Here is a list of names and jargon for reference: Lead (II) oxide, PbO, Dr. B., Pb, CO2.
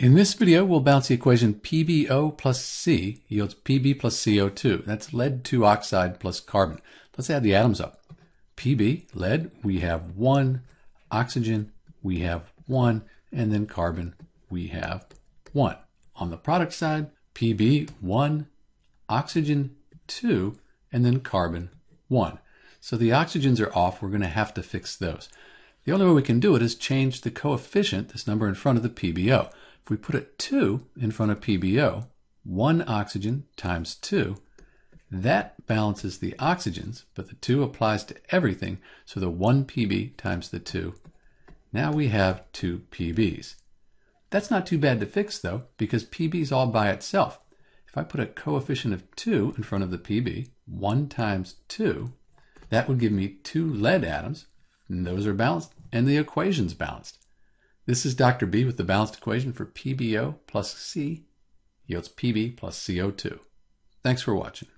In this video, we'll balance the equation PbO plus C yields Pb plus CO2. That's lead 2 oxide plus carbon. Let's add the atoms up. Pb, lead, we have 1. Oxygen, we have 1. And then carbon, we have 1. On the product side, Pb, 1. Oxygen, 2. And then carbon, 1. So the oxygens are off. We're going to have to fix those. The only way we can do it is change the coefficient, this number in front of the PbO. If we put a 2 in front of PbO, 1 oxygen times 2, that balances the oxygens, but the 2 applies to everything, so the 1 Pb times the 2. Now we have 2 Pbs. That's not too bad to fix, though, because Pb's all by itself. If I put a coefficient of 2 in front of the Pb, 1 times 2, that would give me 2 lead atoms, and those are balanced, and the equation's balanced. This is Dr. B with the balanced equation for PbO plus C yields Pb plus CO2. Thanks for watching.